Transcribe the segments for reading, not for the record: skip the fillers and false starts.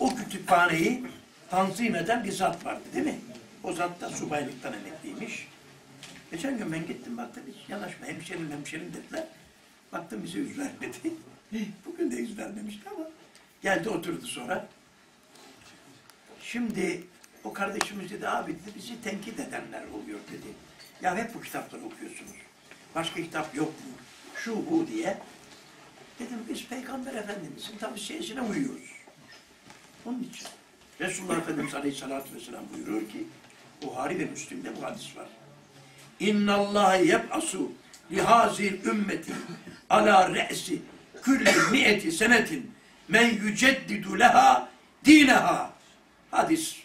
o kütüphaneyi tanzim eden bir zat vardı değil mi? O zat da subaylıktan emekliymiş. Geçen gün ben gittim, baktım hiç yanaşma, hemşerim dediler. Baktım bize yüz vermedi. Bugün de yüz vermemişti ama geldi oturdu sonra. Şimdi o kardeşimiz dedi, abi dedi, bizi tenkit edenler oluyor dedi. Ya hep bu kitapları okuyorsunuz. Başka kitap yok mu? Şu bu diye. Dedim biz Peygamber Efendimiz'in tavsiyesine uyuyoruz. Onun için Resulullah Efendimiz Aleyhisselatü Vesselam buyuruyor ki, Buhari ve Müslim'de bu hadis var. İnna Allah yeb'asu lihazil ümmeti ala re'si külli mi'eti senetin men yüceddidu leha dineha. Hadis.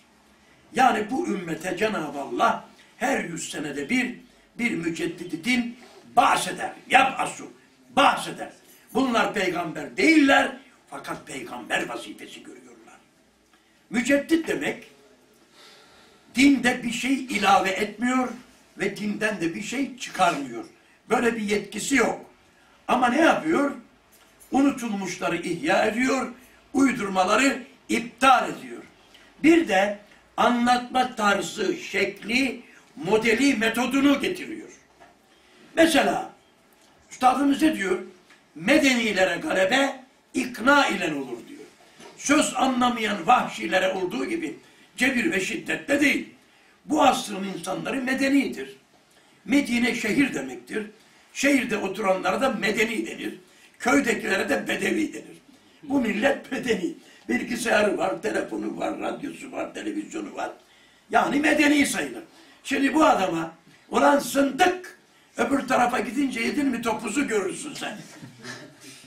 Yani bu ümmete Cenab-ı Allah her 100 senede bir müceddidi din bahseder. Yeb'asu bahseder. Bunlar peygamber değiller fakat peygamber vazifesi görüyorlar. Müceddit demek dinde bir şey ilave etmiyor ve dinden de bir şey çıkarmıyor. Böyle bir yetkisi yok. Ama ne yapıyor? Unutulmuşları ihya ediyor, uydurmaları iptal ediyor. Bir de anlatma tarzı, şekli, modeli, metodunu getiriyor. Mesela üstadımız ne diyor? Medenilere galebe ikna ile olur diyor. Söz anlamayan vahşilere olduğu gibi cebir ve şiddetle değil. Bu asrın insanları medenidir. Medine şehir demektir. Şehirde oturanlara da medeni denir. Köydekilere de bedevi denir. Bu millet bedeni. Bilgisayarı var, telefonu var, radyosu var, televizyonu var. Yani medeni sayılır. Şimdi bu adama ulan zındık, öbür tarafa gidince yedin mi topuzu görürsün sen.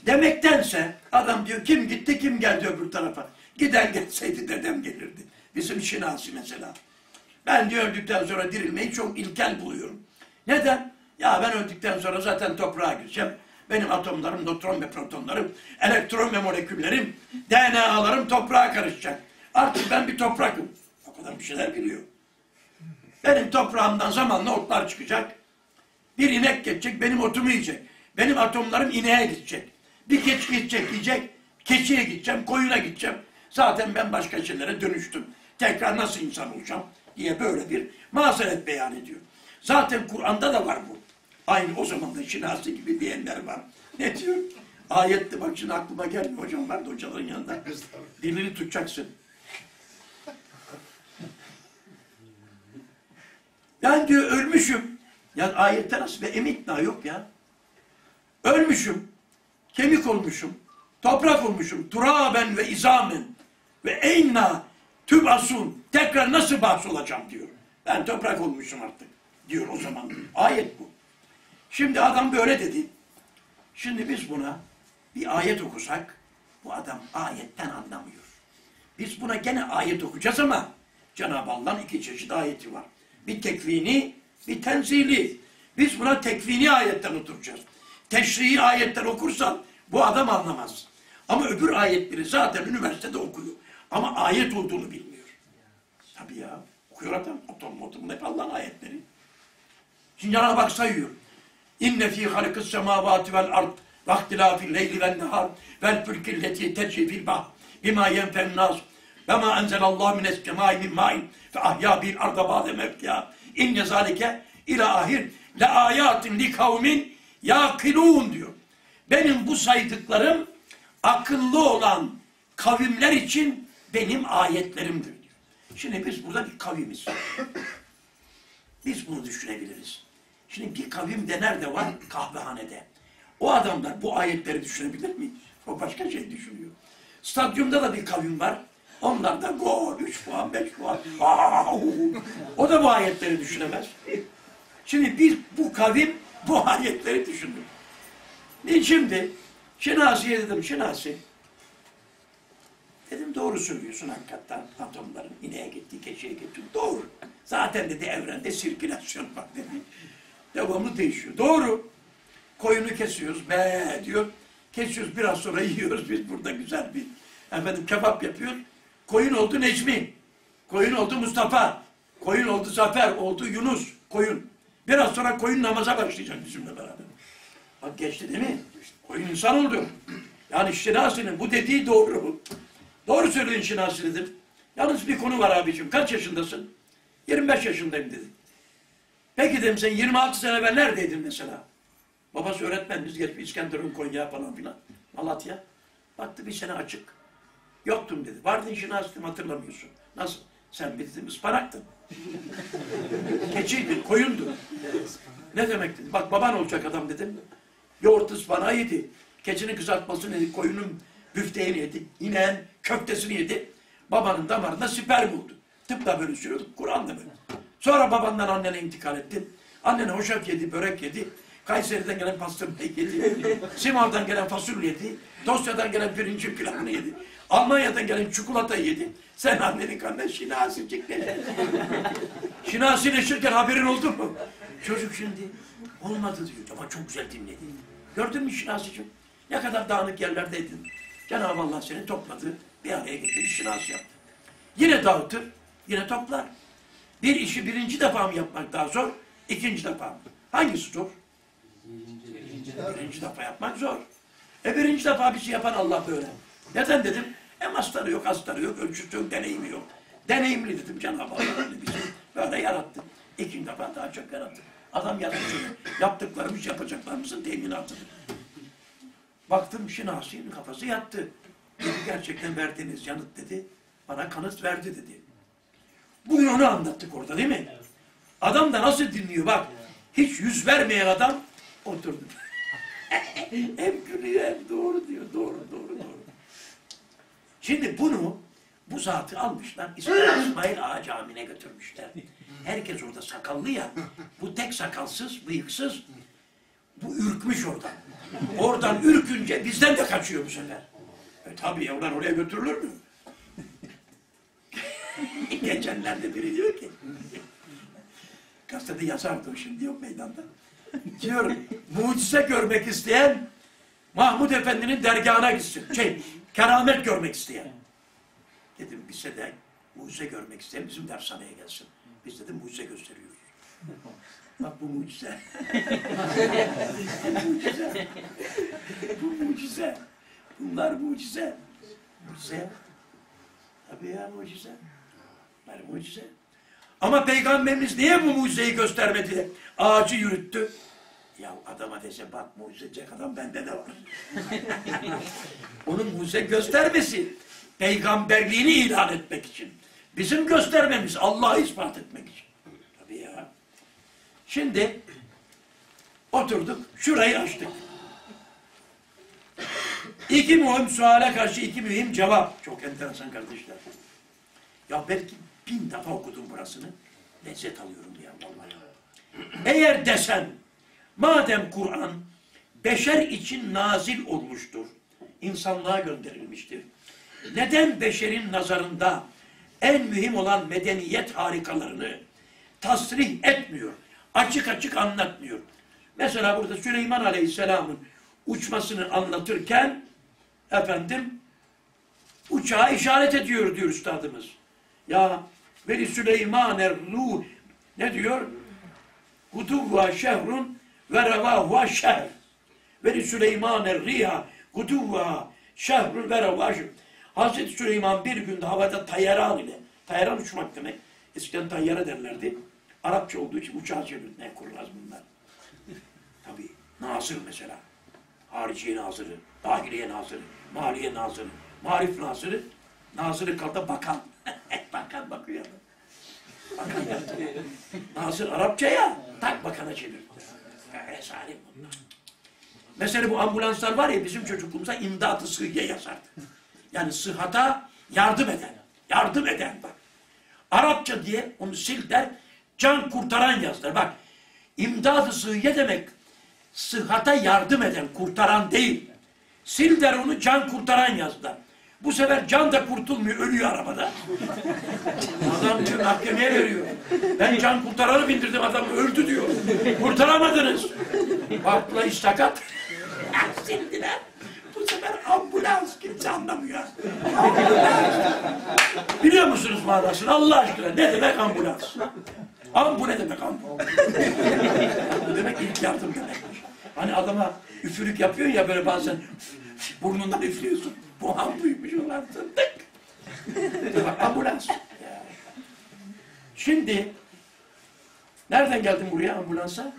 Demektense adam diyor kim gitti kim geldi öbür tarafa. Giden gelseydi dedem gelirdi. Bizim Şinasi mesela. Ben diyor öldükten sonra dirilmeyi çok ilkel buluyorum. Neden? Ya ben öldükten sonra zaten toprağa gireceğim. Benim atomlarım, nötron ve protonlarım, elektron ve moleküllerim, DNA'larım toprağa karışacak. Artık ben bir toprakım. O kadar bir şeyler biliyor. Benim toprağımdan zamanla otlar çıkacak. Bir inek geçecek, benim otumu yiyecek. Benim atomlarım ineğe gidecek. Bir keçi gidecek, yiyecek. Keçiye gideceğim, koyuna gideceğim. Zaten ben başka şeylere dönüştüm. Tekrar nasıl insan olacağım diye böyle bir mazeret beyan ediyor. Zaten Kur'an'da da var bu. Aynı o zaman da Şinasi gibi diyenler var. Ne diyor? Ayette bak şimdi aklıma gelmiyor. Hocam vardı hocaların yanında. Dilini tutacaksın. Ben diyor ölmüşüm. Ya ayette nasıl? Ve emin daha yok ya. Ölmüşüm. Kemik olmuşum. Toprak olmuşum. Turaben ve izamen. Ve eyna tübasun. Tekrar nasıl bahsolacağım diyor. Ben toprak olmuşum artık. Diyor o zaman. Ayet bu. Şimdi adam böyle dedi. Şimdi biz buna bir ayet okusak, bu adam ayetten anlamıyor. Biz buna gene ayet okuyacağız ama Cenab-ı Allah'ın 2 çeşit ayeti var. Bir tekvini, bir tenzili. Biz buna tekvini ayetten oturacağız. Teşrii ayetten okursan bu adam anlamaz. Ama öbür ayetleri zaten üniversitede okuyor. Ama ayet olduğunu bilmiyor. Tabii ya. Okuyor adam. Otomotum hep Allah'ın ayetleri. Şimdi yana bak sayıyor. İnne fî halikıs semâvâti vel ard ve ihtilâfil leyli vel nehâr vel fülkilleti tecrî fil bahr bimâ yenfen nâs ve mâ enzelallâhu mines semâi min mâin fe ahyâ bil arda ba'de mevtihâ inne zâlike ilâ ahir le âyâtin li kavmin yâkilûn diyor. Benim bu saydıklarım akıllı olan kavimler için benim ayetlerimdir diyor. Şimdi biz burada bir kavimiz. Biz bunu düşünebiliriz. Şimdi bir kavim de nerede var? Kahvehanede. O adamlar bu ayetleri düşünebilir mi? O başka şey düşünüyor. Stadyumda da bir kavim var. Onlar da gol, 3 puan, 5 puan. O da bu ayetleri düşünemez. Şimdi biz bu kavim bu ayetleri düşündük. Şimdi Şinasi'ye dedim, Şinasi. Dedim doğru söylüyorsun hakikaten. Atomların ineğe gitti, keçiye gitti. Doğru. Zaten dedi evrende sirkülasyon var dedi. Devamlı değişiyor. Doğru. Koyunu kesiyoruz. Be diyor. Kesiyoruz. Biraz sonra yiyoruz. Biz burada güzel bir kebap yapıyor. Koyun oldu Necmi. Koyun oldu Mustafa. Koyun oldu Zafer. Oldu Yunus. Koyun. Biraz sonra koyun namaza başlayacak bizimle beraber. Bak geçti değil mi? Koyun insan oldu. Yani Şinasi'nin bu dediği doğru. Doğru söyleyin Şinasi dedim. Yalnız bir konu var abicim. Kaç yaşındasın? 25 yaşındayım dedi. Peki dedim sen 26 sene ben neredeydin mesela? Babası öğretmen. Biz geçmiş İskenderun, Konya falan filan. Malatya. Baktı bir sene açık. Yoktum dedi. Vardın Şinasi dedim, hatırlamıyorsun. Nasıl? Sen bildiğin ıspanaktın. Keçiydin, koyundun. Ne demek dedi. Bak baban olacak adam dedim. Yoğurt ıspanağı yedi. Keçinin kızartmasını yedi. Koyunun büfteğini yedi. İneğin köftesini yedi. Babanın damarında siper buldu. Tıp da böyle sürüyorduk. Kur'an da böyle. Sonra babandan annene intikal etti. Annene hoşaf yedi, börek yedi. Kayseri'den gelen pastırmayı yedi. Simav'dan gelen fasulye yedi. Dosya'dan gelen pirincin pilavını yedi. Almanya'dan gelen çikolatayı yedi. Sen annenin kanından Şinasi çıktı. Şinasileşirken haberin oldu mu? Çocuk şimdi olmadı diyor. Ama çok güzel dinledi. Gördün mü Şinasi'cim? Ne kadar dağınık yerlerdeydin. Cenab-ı Allah seni topladı. Bir araya getirdi. Şinasi yaptı. Yine dağıtır. Yine toplar. Bir işi birinci defa mı yapmak daha zor? İkinci defa mı? Hangisi zor? Birinci defa yapmak zor. Birinci defa bir şey yapan Allah böyle. Neden dedim? Mastarı yok, astarı yok, ölçüsü yok, deneyimi yok. Deneyimli dedim Cenab-ı Allah bizi böyle yarattı. İkinci defa daha çok yarattı. Adam yarattı. Yaptıklarımız yapacaklarımızın teminatıdır. Baktım Şinasi'nin kafası yattı. Dedi, gerçekten verdiğiniz yanıt dedi. Bana kanıt verdi dedi. Bugün onu anlattık orada değil mi? Adam da nasıl dinliyor bak. Hiç yüz vermeyen adam oturdu. Hem gülüyor hem doğru diyor. Doğru. Şimdi bu zatı almışlar, İsmail Ağa Camii'ne götürmüşler. Herkes orada sakallı ya, bu tek sakalsız, bıyıksız, bu ürkmüş oradan. Oradan ürkünce bizden de kaçıyor bu sefer. Tabii yavrular oraya götürülür mü? Geçenlerde biri diyor ki, gazetede yazardı şimdi yok meydanda. Diyor, mucize görmek isteyen Mahmud Efendi'nin dergâhına gitsin. Keramet görmek isteyen. Dedim bize de mucize görmek isteyen bizim dershaneye gelsin. Biz dedim mucize gösteriyoruz. Bak bu mucize. Bu mucize. Bunlar mucize. Mucize. Tabii ya mucize. Bunlar mucize. Ama Peygamberimiz niye bu mucizeyi göstermedi? Ağacı yürüttü. Ya adama dese bak mucizecek adam bende de var. Onun mucize göstermesi peygamberliğini ilan etmek için. Bizim göstermemiz Allah'ı ispat etmek için. Tabii ya. Şimdi oturduk şurayı açtık. İki mühim suale karşı iki mühim cevap. Çok enteresan kardeşler. Ya belki 1000 defa okudum burasını. Lezzet alıyorum ya vallahi. Eğer desen madem Kur'an beşer için nazil olmuştur, insanlığa gönderilmiştir. Neden beşerin nazarında en mühim olan medeniyet harikalarını tasrih etmiyor, açık açık anlatmıyor? Mesela burada Süleyman Aleyhisselam'ın uçmasını anlatırken efendim uçağa işaret ediyor diyor üstadımız. Ya Veli Süleymaner Ruh ne diyor? Huduvva şehrun ve revâhuha şehr. Veli Süleymaner riha guduvva şehrül ve revâhuha şehr. Hazreti Süleyman bir günde havada tayyaran ile, tayyaran uçmak demek, eskiden tayyara derlerdi. Arapça olduğu için uçağa çevirdi. Ne kurulaz bunlar? Tabii. Nazır mesela. Hariciye nazırı, dahiliye nazırı, maliye nazırı, marif nazırı, nazırı kaldı bakan. Bakan bakıyor. Bakan yaptı. Nazır Arapça ya, tak bakana çevirdi. Rezalim bunlar. Mesela bu ambulanslar var ya bizim çocukluğumuza imdat-ı sıhhiye yazardı. Yani sıhhata yardım eden. Yardım eden bak. Arapça diye onu sil der, can kurtaran yazdır. Bak imdat-ı sıhhiye demek sıhhata yardım eden, kurtaran değil. Sil der onu can kurtaran yazdır. Bu sefer can da kurtulmuyor, ölüyor arabada. Adam diyor, mahkemeye veriyor. Ben can kurtaranı bindirdim, adam öldü diyor. Kurtaramadınız. Bakla iş sakat. Sildiler. Bu sefer ambulans kimse anlamıyor. Ambulans. Biliyor musunuz manasını? Allah aşkına ne demek ambulans? Ambu ne demek ambu? Bu demek ilk yardım demekmiş. Hani adama üfürük yapıyor ya böyle bazen burnundan üflüyorsun. Bu ham buymuş olan sındık. Ambulans. Şimdi nereden geldin buraya ambulansa?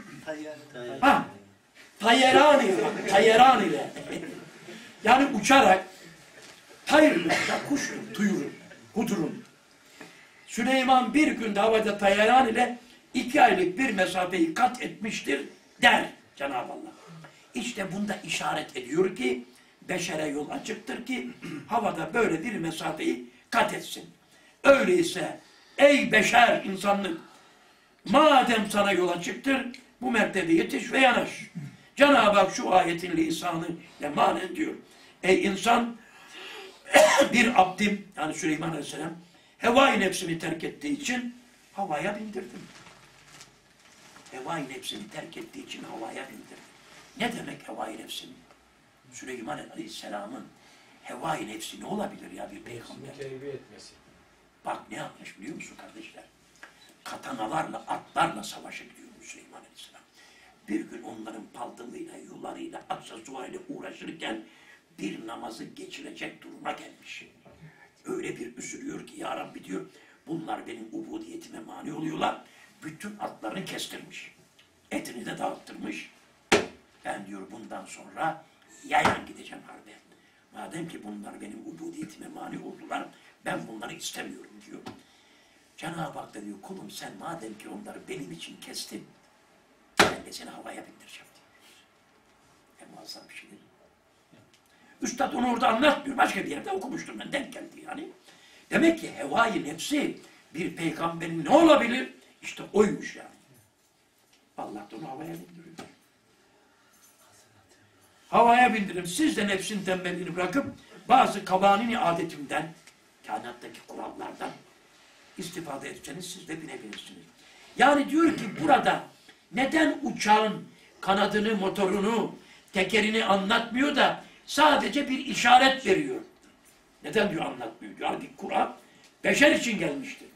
Tayyaran ile. Tayyaran ile. Yani uçarak tayyurun, kuşun, tuyurun, hudurun. Süleyman bir günde havada tayyaran ile 2 aylık bir mesafeyi kat etmiştir der Cenab-ı Allah. İşte bunda işaret ediyor ki beşere yol açıktır ki havada böyle bir mesafeyi kat etsin. Öyleyse ey beşer insanlık, madem sana yol açıktır bu mertebe yetiş ve yanaş. Cenab-ı Hak şu ayetin lisanı ile manen diyor. Ey insan, bir abdim yani Süleyman Aleyhisselam hevai nefsini terk ettiği için havaya bindirdim. Hevai nefsini terk ettiği için havaya bindirdim. Ne demek hevai nefsini? Süleyman Aleyhisselam'ın hevai nefsi ne olabilir ya bir peygamber? Bak ne yapmış biliyor musun kardeşler? Katanalarla, atlarla savaşa gidiyor Süleyman Aleyhisselam. Bir gün onların paltılığıyla, yularıyla, aksesuarıyla uğraşırken bir namazı geçirecek duruma gelmiş. Öyle bir üzülüyor ki ya Rabbi diyor, bunlar benim ubudiyetime mani oluyorlar. Bütün atlarını kestirmiş. Etini de dağıttırmış. Ben diyor bundan sonra yayan gideceğim harbe. Madem ki bunlar benim ubudiyetime mani oldular, ben bunları istemiyorum diyor. Cenab-ı Hak da diyor, kulum sen madem ki onları benim için kestin, ben de seni havaya bindireceğim diyor. En muazzam bir şey değil. Üstad onu orada anlatmıyor. Başka bir yerde okumuştum ben. Denk geldi yani. Demek ki hevai nefsi bir peygamberin ne olabilir? İşte oymuş yani. Allah da onu havaya bindiriyor. Havaya bindirip siz de nefsin tembelliğini bırakıp bazı kabanini adetimden, kainattaki kurallardan istifade etseniz siz de binebilirsiniz. Yani diyor ki burada neden uçağın kanadını, motorunu, tekerini anlatmıyor da sadece bir işaret veriyor. Neden diyor anlatmıyor diyor. Halbuki Kur'an beşer için gelmiştir.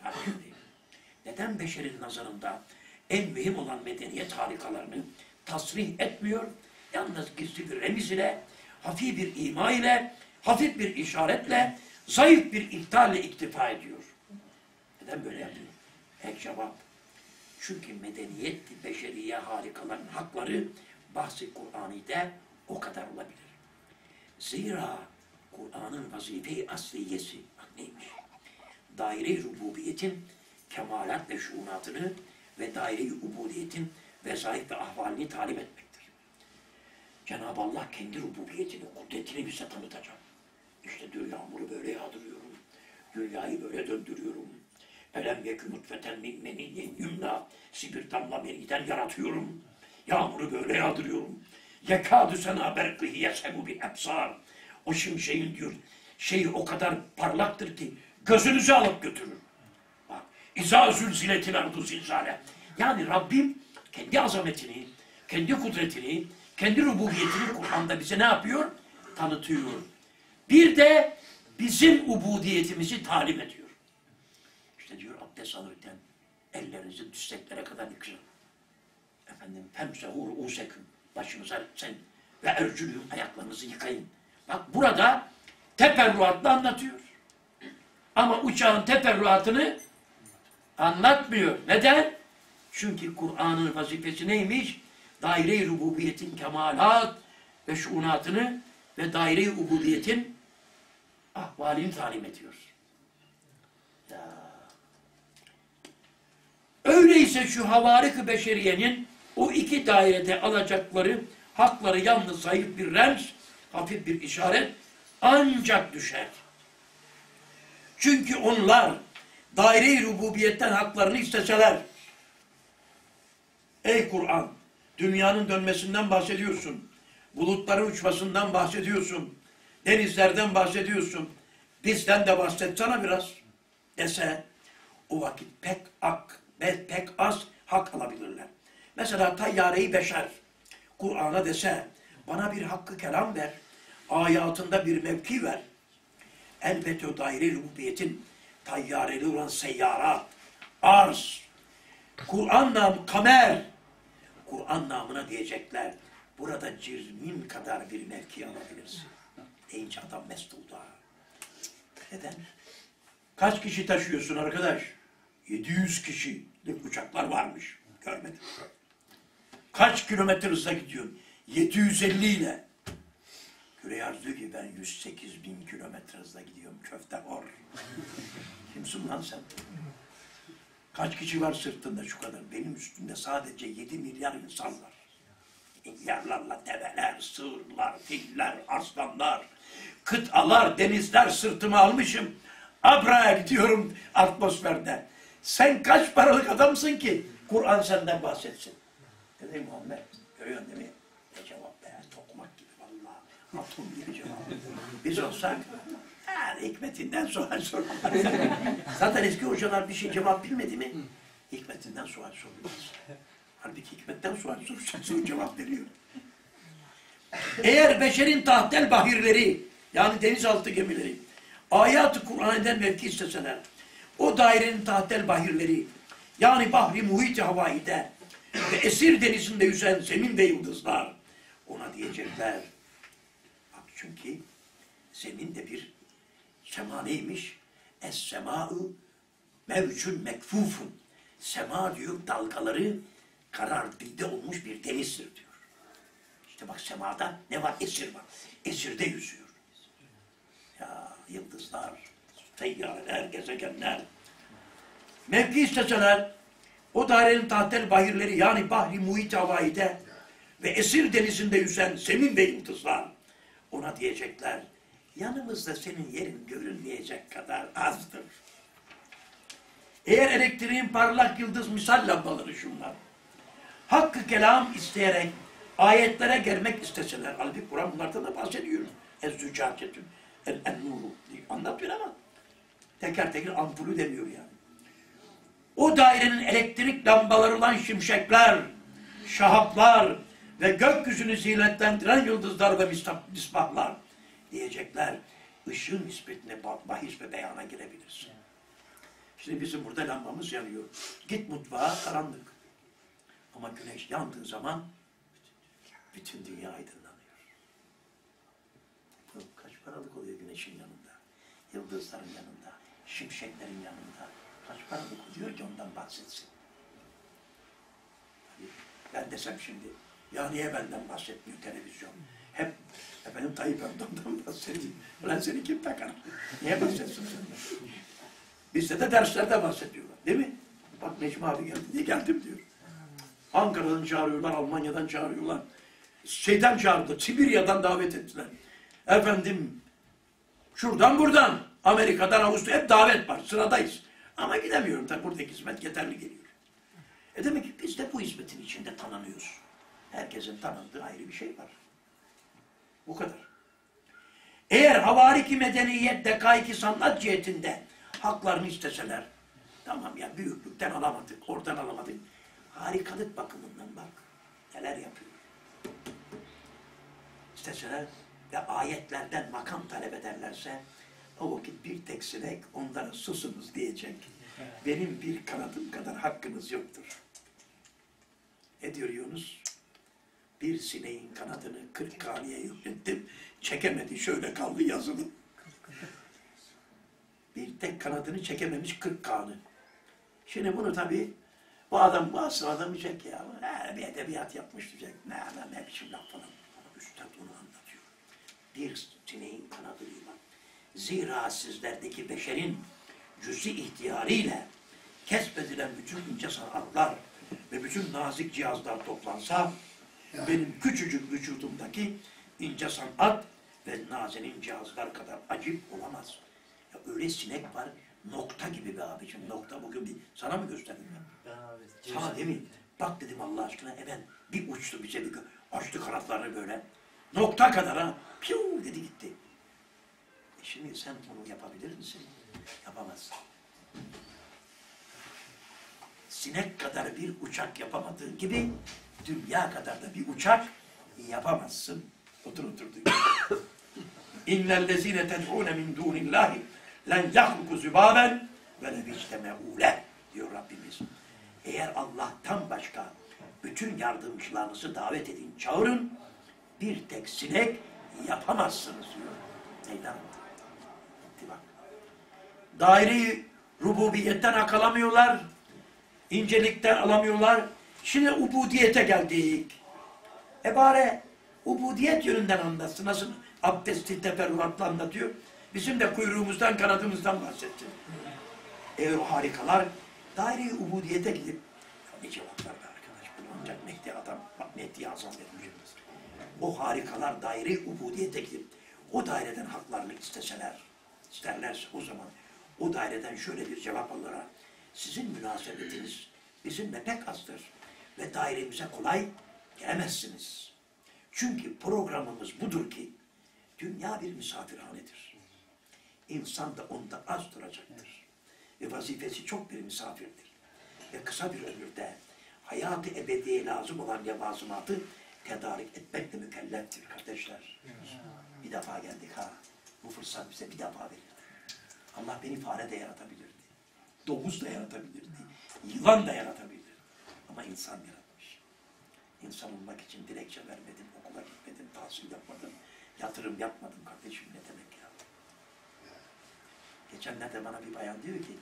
Neden beşerin nazarında en mühim olan medeniyet harikalarını tasrih etmiyor? Yalnız gizli bir remiz ile, hafif bir ima ile, hafif bir işaretle, zayıf bir iptalle iktifa ediyor. Neden böyle yapıyor? Her cevap. Çünkü medeniyet, beşeriye harikaların hakları bahsi Kur'an'da o kadar olabilir. Zira Kur'an'ın vazife-i asliyesi neymiş? Daire-i rububiyetin kemalat ve şuunatını ve daire-i ubudiyetin vezaif ve ahvalini talim etmektir. Cenab-ı Allah kendi rububiyetini, kudretini bize tanıtacak. İşte diyor yağmuru böyle yağdırıyorum, dünyayı böyle döndürüyorum. Elem yekü nutfeten min meniyyen yumna, bir damla meniden yaratıyorum. Yağmuru böyle yağdırıyorum. Yekâdü senâ berklihi yeshebû bil ebsâr. O şimşeğin diyor, şeyi o kadar parlaktır ki gözünüzü alıp götürür. Bak, izâ zülziletil ardu zilzâle. Yani Rabbim kendi azametini, kendi kudretini, kendi rububiyetini Kur'an'da bize ne yapıyor? Tanıtıyor. Bir de bizim ubudiyetimizi talim ediyor. İşte diyor abdest alırken ellerinizi dirseklere kadar yükselin. Efendim, femsehûr useküm. Başınıza sen ve ercülüğün ayaklarınızı yıkayın. Bak burada teferruatla anlatıyor. Ama uçağın teferruatını anlatmıyor. Neden? Çünkü Kur'an'ın vazifesi neymiş? Daire-i rububiyetin kemalat ve şuunatını ve daire-i ubudiyetin ahvalini talim ediyor. Ya. Öyleyse şu havarik-i beşeriyenin o iki dairede alacakları hakları yalnız zayıf bir remz, hafif bir işaret ancak düşer. Çünkü onlar daire-i rububiyetten haklarını isteseler, ey Kur'an, dünyanın dönmesinden bahsediyorsun, bulutların uçmasından bahsediyorsun, denizlerden bahsediyorsun, bizden de bahsetsene biraz dese, o vakit pek az hak alabilirler. Mesela tayyare-i beşer Kur'an'a dese, bana bir hakkı kelam ver, ayatında bir mevki ver. Elbette o daire-i rububiyetin tayyareli olan seyyara, arz, Kur'an namı kamer, Kur'an namına diyecekler, burada cirmin kadar bir mevki alabilirsin. Deyince adam mest oldu. Neden? Kaç kişi taşıyorsun arkadaş? 700 kişilik uçaklar varmış. Görmedim. Kaç kilometre hızla gidiyorsun? 750 ile. Küre arz diyor ki ben 108 bin kilometre hızla gidiyorum. Köfte or. Kimsin lan sen? Kaç kişi var sırtında şu kadar? Benim üstümde sadece 7 milyar insan var. Milyarlarla develer, sığırlar, filler, aslanlar, kıtalar, denizler sırtıma almışım. Abra'ya gidiyorum atmosferde. Sen kaç paralık adamsın ki Kur'an senden bahsetsin. Dedi Muhammed, görüyorsun değil mi? Ne cevap be, tokmak gibi vallahi. Atom gibi cevap. Biz olsak, hikmetinden sual sorulmaz. Zaten eski hocalar bir şey cevap bilmedi mi? Hikmetinden sual sorulmaz. Halbuki hikmetten sual sorulmaz, cevap veriyor. Eğer beşerin tahtel bahirleri, yani denizaltı gemileri, ayat-ı Kur'an'dan mevki isteseler, o dairenin tahtel bahirleri, yani bahri muhit-i havaide ve esir denizinde yüzen zemin ve yıldızlar, ona diyecekler. Bak çünkü zemin de bir sema neymiş? Es-semâ'u mevcun mekfufun. Sema diyor, dalgaları karardıda olmuş bir denizdir diyor. İşte bak semada ne var? Esir var. Esirde yüzüyor. Ya yıldızlar, teyyareler, gezegenler. Mevki isteseler, o dairenin tahtel bahirleri yani bahri muhit havaide ve esir denizinde yüzen zemin ve yıldızlar, ona diyecekler, yanımızda senin yerin görünmeyecek kadar azdır. Eğer elektriğin parlak yıldız misal lambaları şunlar, hakkı kelam isteyerek ayetlere gelmek isteseler, halbuki Kur'an bunlardan da bahsediyor. Ez-zücacetün, el-nuru diye anlatıyor ama teker teker ampulü demiyor yani. O dairenin elektrik lambaları olan şimşekler, şahaplar ve gökyüzünü ziynetlendiren yıldızlar ve misbahlar diyecekler. Işığın nispetine bahis ve beyana girebilirsin. Şimdi bizim burada lambamız yanıyor. Git mutfağa, karanlık. Ama güneş yandığı zaman bütün dünya aydınlanıyor. Kaç paralık oluyor güneşin yanında, yıldızların yanında, şimşeklerin yanında. Kaç paralık oluyor ki ondan bahsetsin. Ben desem şimdi, ya niye benden bahsetmiyor televizyon? Hep efendim Tayyip Erdoğan'dan bahsediyor. Ulan seni kim takar? Niye bahsetsin sen? Bizde de derslerde bahsediyorlar değil mi? Bak Necmi abi geldi diye geldim diyor. Ankara'dan çağırıyorlar, Almanya'dan çağırıyorlar. Şeyden çağırdı, Sibirya'dan davet ettiler. Efendim, şuradan buradan, Amerika'dan, Avusturya'dan hep davet var, sıradayız. Ama gidemiyorum tabii, buradaki hizmet yeterli geliyor. E demek ki biz de bu hizmetin içinde tanınıyoruz. Herkesin tanındığı ayrı bir şey var. Bu kadar. Eğer havariki medeniyet, dekaiki sanat cihetinde haklarını isteseler, tamam ya büyüklükten alamadık, oradan alamadık. Harikalık bakımından bak, neler yapıyor. İsteseler ve ayetlerden makam talep ederlerse, o vakit bir tek sinek onlara susunuz diyecek. Benim bir kanadım kadar hakkınız yoktur. Ne diyor Yunus? Bir sineğin kanadını 40 kaniye yüklettim, çekemedi, şöyle kaldı yazılı. Bir tek kanadını çekememiş 40 kanı. Şimdi bunu tabii bu adam bu asıl diyecek ya, bir edebiyat yapmış diyecek, ne adam ne biçim laf falan. Üstad onu anlatıyor. Bir sineğin kanadıyla. Zira sizlerdeki beşerin cüz-i ihtiyarıyla kesbedilen bütün ince sanatlar ve bütün nazik cihazlar toplansa, benim küçücük vücudumdaki ince sanat ve nazenin cihazlar kadar acip olamaz. Ya öyle sinek var, nokta gibi be abiciğim, nokta bugün bir, sana mı gösterdim ben? Sana değil mi? Bak dedim Allah aşkına, hemen bir uçtu bize, bir açtı kanatlarını böyle, nokta kadar ha, piu dedi gitti. Şimdi sen bunu yapabilir misin? Yapamazsın. Sinek kadar bir uçak yapamadığın gibi, dünya kadar da bir uçak yapamazsın. Oturduğun gibi. İnnellezîne ted'ûne min dûnillâhi len yahluku zübâben ve levictemeûle diyor Rabbimiz. Eğer Allah'tan başka bütün yardımcılarınızı davet edin, çağırın, bir tek sinek yapamazsınız diyor. Neyden? Bak. daire-i rububiyetten hak alamıyorlar, incelikten alamıyorlar. Şimdi ubudiyete geldik. Bari ubudiyet yönünden anlatsın. Nasıl abdesti teferruatla anlatıyor. Bizim de kuyruğumuzdan, kanadımızdan bahsetsin. O harikalar daire-i ubudiyete gidip ne cevaplar be arkadaş, bulunacak Mehdi adam, Mehdi Azam dediğimiz. O harikalar daire-i ubudiyete gidip o daireden haklarını isterlerse o zaman o daireden şöyle bir cevap alırlar. Sizin münasebetiniz bizimle pek azdır ve dairemize kolay gelemezsiniz. Çünkü programımız budur ki dünya bir misafirhanedir. İnsan da onda az duracaktır. Ve vazifesi çok bir misafirdir. Ve kısa bir ömürde hayatı ebediye lazım olan levazımatı tedarik etmekle mükelleftir kardeşler. Bir defa geldik ha. Bu fırsat bize bir defa verildi. Allah beni fare de yaratabilirdi. Domuz da yaratabilirdi. Yılan da yaratabilirdi. Ama insan yaratmış. İnsan olmak için dilekçe vermedim, okula gitmedim, tahsil yapmadım, yatırım yapmadım kardeşim ne demek ya? Geçenlerde bana bir bayan diyor ki,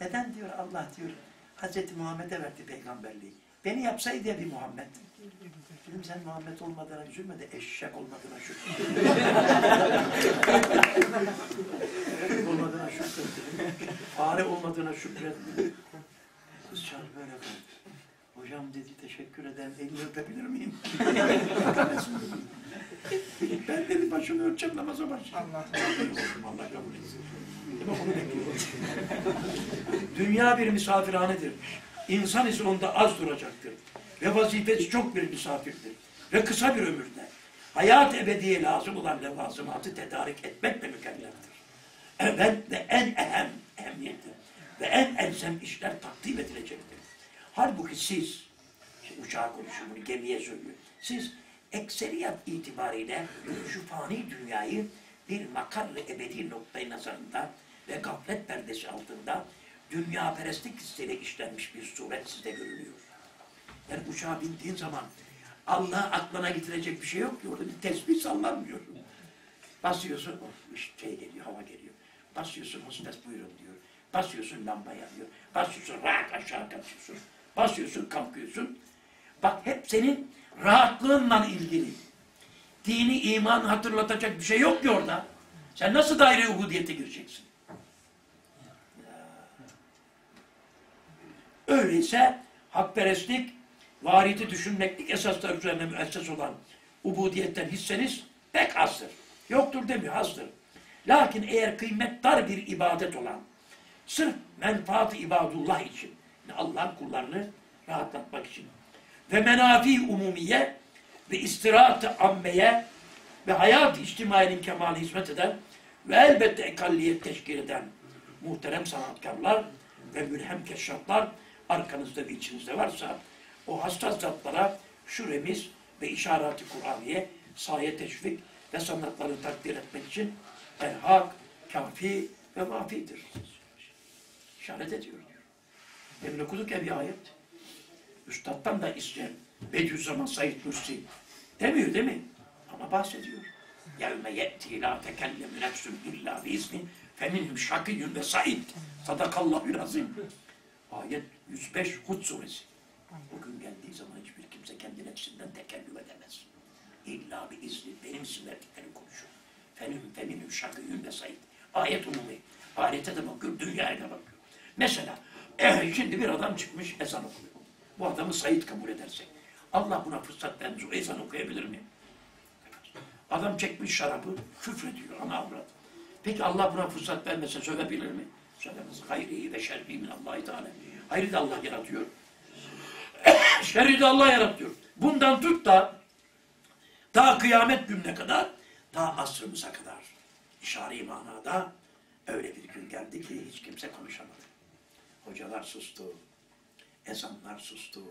neden diyor Allah diyor, Hz. Muhammed'e verdi peygamberliği. Beni yapsaydı ya bir Muhammed. Dedim sen Muhammed olmadığına üzülme de eşek olmadığına şükür. olmadığına şükür. Fare olmadığına şükür. Kızcağız böyle kaldı. Hocam dedi teşekkür ederim. Elini öpebilir miyim? ben dedi başını örteceğim namaza başlayayım. Allah kabul etsin. Dünya bir misafirhanedir. İnsan ise onda az duracaktır. Ve vazifesi çok bir misafirdir. Ve kısa bir ömürde hayat ebediye lazım olan levazımatı tedarik etmekle mükelleftir. Evet ve en ehemmiyetli ve en elzem işler takdim edilecektir. Halbuki siz, uçağa konuşuyor bunu, gemiye söylüyor. Siz ekseriyat itibariyle şu fani dünyayı bir makarlı ebedi noktayı nazarında ve gaflet perdesi altında dünyaperestlik hissiyle işlenmiş bir suret sizde görünüyor. Yani uçağa bindiğin zaman Allah'a aklına getirecek bir şey yok ki orada bir tesbih sallanmıyor. Basıyorsun, şey geliyor, hava geliyor. Basıyorsun, hostes buyurun diyor. Basıyorsun, lambaya diyor. Basıyorsun, rahat aşağı kaçıyorsun. Basıyorsun, kalkıyorsun. Bak hep senin rahatlığınla ilgili. Dini, iman hatırlatacak bir şey yok ki orada. Sen nasıl daire-i ubudiyete gireceksin? Öyleyse hakperestlik, variyeti düşünmeklik esaslar üzerine müesses olan ubudiyetten hisseniz pek azdır. Yoktur demiyor, azdır. Lakin eğer kıymetdar bir ibadet olan, sırf menfaat-ı ibadullah için, yani Allah'ın kullarını rahatlatmak için ve menafi umumiye ve istirahat-ı ammeye ve hayat-ı içtimaiyenin kemali hizmet eden ve elbette ekalliyet teşkil eden muhterem sanatkarlar ve mülhem keşşaflar arkanızda ve içinizde varsa o hassas zatlara şu remiz ve işaret-i Kur'aniye sahaya teşvik ve sanatları takdir etmek için elhak, kafi ve mafidir. İşaret ediyor diyor. Demin okuduk ya bir ayet. Üstad'dan da isteyen Bediüzzaman Said Nursi demiyor değil mi? Ama bahsediyor. يَوْمَ يَتِّي لَا تَكَلَّمُ نَفْسٌ اِلَّا بِاِذْنِ فَمِنْهُمْ شَقِيٌّ وَسَعِيدٌ Sadakallahü'l-azim. Ayet 105 Hud Suresi. O gün geldiği zaman hiçbir kimse kendi nefsinden tekellüm edemez. İlla bir izni benim isim verdiklerim konuşur. Feminüm şakıyüm ve sayid. Ayet umumi. Ayete de bakıyor, dünyaya da bakıyor. Mesela şimdi bir adam çıkmış ezan okuyor. Bu adamı sayid kabul edersek. Allah buna fırsat vermiş. O ezan okuyabilir mi? Adam çekmiş şarabı, küfrediyor ana avrat. Peki Allah buna fırsat vermese sövebilir mi? Söylemez. Hayriyi ve şerriyi min Allah-u Teala. Hayri de Allah yaratıyor. Şerri de Allah yaratıyor. Bundan tut da ta kıyamet gününe kadar, ta asrımıza kadar. İşari manada öyle bir gün geldi ki hiç kimse konuşamadı. Hocalar sustu. Ezanlar sustu.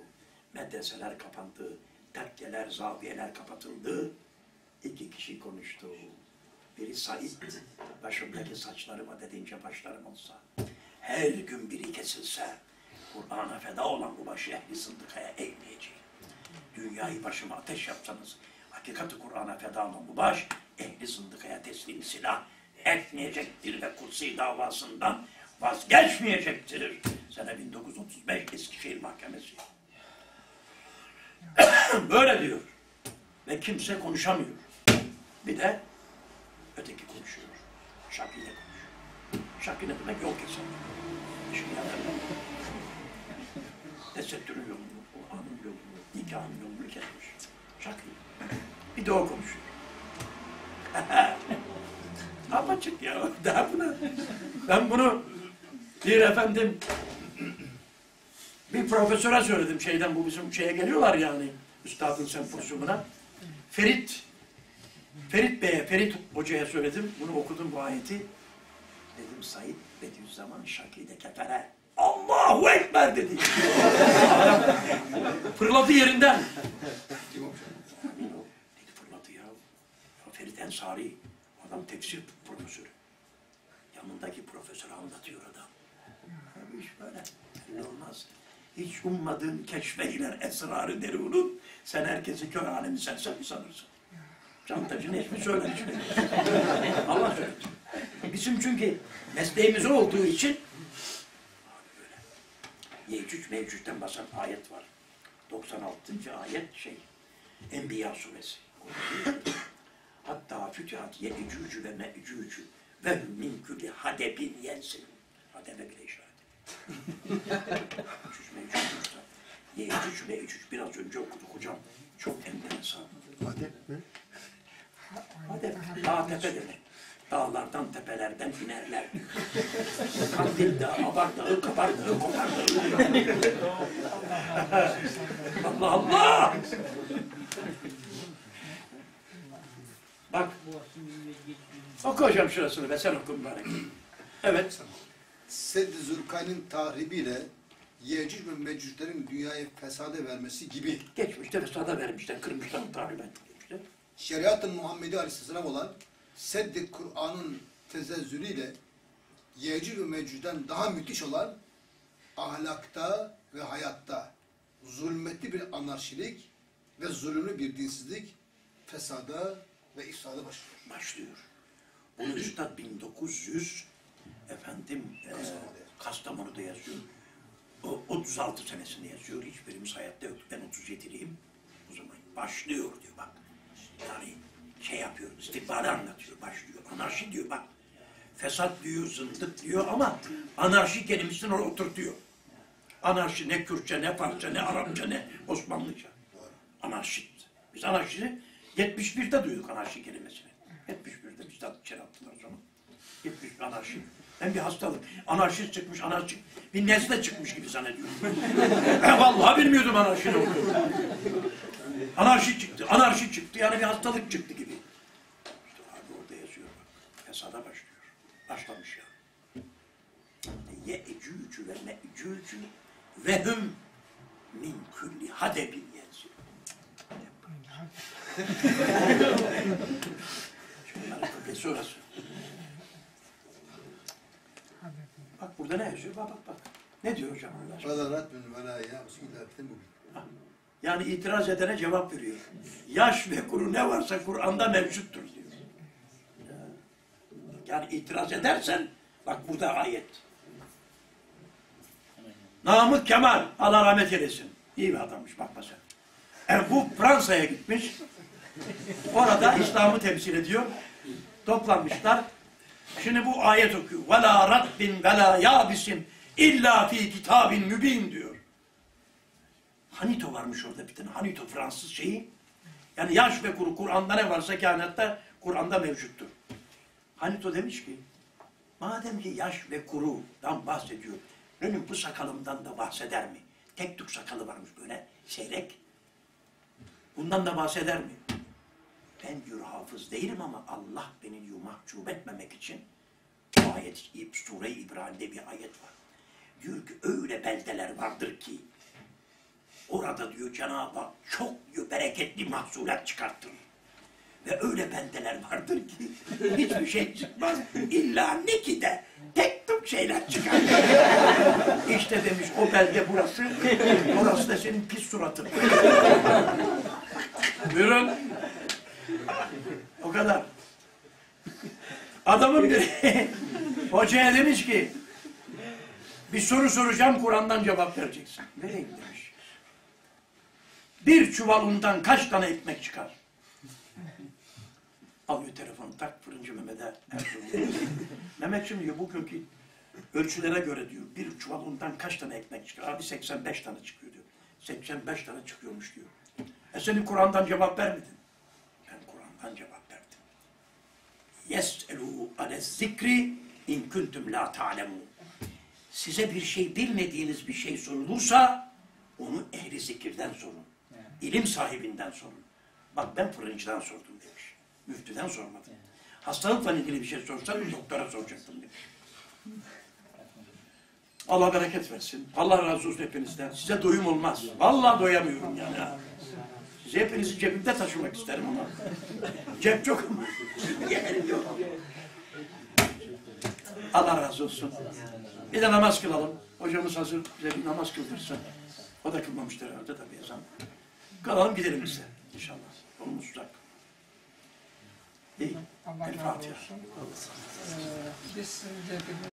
Medreseler kapandı. Tekkeler, zaviyeler kapatıldı. İki kişi konuştu. Biri Said, başımdaki saçlarıma dediğince başlarım olsa, her gün biri kesilse, Kur'an'a feda olan bu başı ehli sındıkaya eğmeyeceğim. Dünyayı başıma ateş yapsanız, hakikati Kur'an'a feda olan bu baş, ehli sındıkaya teslim silah etmeyecektir ve kutsi davasından vazgeçmeyecektir. Sene 1935 Eskişehir Mahkemesi. Böyle diyor. Ve kimse konuşamıyor. Bir de öteki konuşuyor. Şakile konuşuyor. Şakile demek yol kesen. Şimdi yanarlar. Tesettürün yolunu, Kur'an'ın yolunu, nikahın yolunu kesmiş. Şakile. Bir de o konuşuyor. Apaçık ya. Daha buna. Ben bunu bir efendim bir profesöre söyledim şeyden, bu bizim şeye geliyorlar yani üstadın sempozyumuna. Ferit Hoca'ya söyledim. Bunu okudum bu ayeti. Dedim Said Bediüzzaman Şakide Kefere. Allahu Ekber dedi. Fırladı yerinden. Dedi fırladı ya. Ferit Ensari. Adam tefsir profesörü. Yanındaki profesörü anlatıyor adam. Abi iş böyle. Belli olmaz. Hiç ummadığın keşfeyler esrarı derunun. Sen herkesi kör alemi sensen mi sanırsın? Çantacı Necmi söylemiş. Allah söylemiş. Bizim çünkü mesleğimiz olduğu için böyle. Yecüc Mevcüc'ten basan ayet var. 96. ayet şey. Enbiya Suresi. Hatta fütühat yecücü ve mecücü ve min külli hadebin yensin. Hadebe bile işaret edin. Yecüc mecüc biraz önce okuduk hocam. Çok enteresan. Hadep mi? Hadep. Dağ tepe demek. Dağlardan tepelerden inerler. Kandil dağı, abar dağı, kabar dağı, kopar dağı. Allah Allah! Bak, oku hocam şurasını ve sen oku mübarek. Evet. Seddi Zülkay'ın tahribiyle Yecüc ve Mecüc'lerin dünyayı fesade vermesi gibi. Geçmişte fesada vermişler, kırmışlar, tahrip etmişler. Şeriat-ı Muhammedi Aleyhisselam olan Seddi Kur'an'ın tezezzülüyle Yecüc ve Mecüc'den daha müthiş olan ahlakta ve hayatta zulmetli bir anarşilik ve zulümlü bir dinsizlik fesada ve ifsada başlıyor. Bunu üstad 1900 efendim Kastamonu'da yazıyor. O 36 senesinde yazıyor. Hiçbirimiz hayatta yok. Ben 37'liyim. O zaman başlıyor diyor bak. Yani şey yapıyor. İstihbarı anlatıyor. Başlıyor. Anarşi diyor bak. Fesat diyor, zındık diyor ama anarşi kelimesini oraya oturtuyor. Anarşi ne Kürtçe, ne Farsça, ne Arapça, ne Osmanlıca. Anarşi. Biz anarşi 71'de duyduk anarşi kelimesini. 71'de biz de içeri attılar sonra. 71 anarşi. Ben bir hastalık. Anarşist çıkmış, anarşi. Bir nesle çıkmış gibi zannediyorum. Ben vallahi bilmiyordum anarşi ne olduğunu. Anarşi çıktı, anarşi çıktı. Yani bir hastalık çıktı gibi. İşte abi orada yazıyor bak. Fesada başlıyor. Başlamış ya. Yecüc ve mecüc ve hüm min külli hadebin yazıyor. Şunların köpesi orası. Bak burada ne yazıyor? Bak bak bak. Ne diyor hocam Allah aşkına? Yani itiraz edene cevap veriyor. Yaş ve kuru ne varsa Kur'an'da mevcuttur diyor. Yani itiraz edersen bak burada ayet. Namık Kemal Allah rahmet eylesin. İyi bir adammış bakma sen. Bu Fransa'ya gitmiş. Orada İslam'ı temsil ediyor. Toplanmışlar. Şimdi bu ayet okuyor. وَلَا رَبِّنْ وَلَا يَابِسِنْ اِلَّا ف۪ي كِتَابٍ مُب۪ينَ diyor. Hanotaux varmış orada bir tane. Hanotaux Fransız şeyi. Yani yaş ve kuru Kur'an'da ne varsa kainatta Kur'an'da mevcuttur. Hanotaux demiş ki madem ki yaş ve kurudan bahsediyor. Benim bu sakalımdan da bahseder mi? Tek tük sakalı varmış böyle seyrek. Bundan da bahseder mi? Ben diyor hafız değilim ama Allah beni diyor mahcup etmemek için bu ayet, Sure-i İbrahim'de bir ayet var. Diyor ki öyle beldeler vardır ki orada diyor Cenab-ı Hak çok diyor bereketli mahsulat çıkartır. Ve öyle beldeler vardır ki hiçbir şey çıkmaz illa nikide tek tüm şeyler çıkar. İşte demiş o belde burası, orası da senin pis suratın. Buyurun. O kadar. Adamın biri hocaya demiş ki, bir soru soracağım, Kur'an'dan cevap vereceksin. Vereyim demiş. Bir çuval undan kaç tane ekmek çıkar? Alıyor telefonu, tak fırıncı Mehmet'e. Mehmetciğim diyor, bugünkü ölçülere göre diyor, bir çuval undan kaç tane ekmek çıkar? Abi 85 tane çıkıyor diyor. 85 tane çıkıyormuş diyor. E senin Kur'an'dan cevap vermedin. Ben Kur'an'dan cevap verdim. يَسْأَلُوا عَلَى الذِّكْرِ اِنْ كُنْتُمْ لَا تَعْلَمُونَ. Size bir şey bilmediğiniz bir şey sorulursa onu ehli zikirden sorun. İlim sahibinden sorun. Bak ben fırıncıdan sordum demiş. Müftüden sormadım. Hastalıkla ilgili bir şey sorsan doktora soracaktım demiş. Allah bereket versin. Allah razı olsun hepinizden. Size doyum olmaz. Vallahi doyamıyorum yani. Size hepinizi cebimde taşımak isterim ama cep çok ama yerim yok. Allah razı olsun. Bir de namaz kılalım. Hocamız hazır bize bir namaz kıldırsın. O da kılmamıştır herhalde tabii ezan. Kalalım gidelim bize inşallah. Olumuz uzak. İyi. El Fatiha. Biz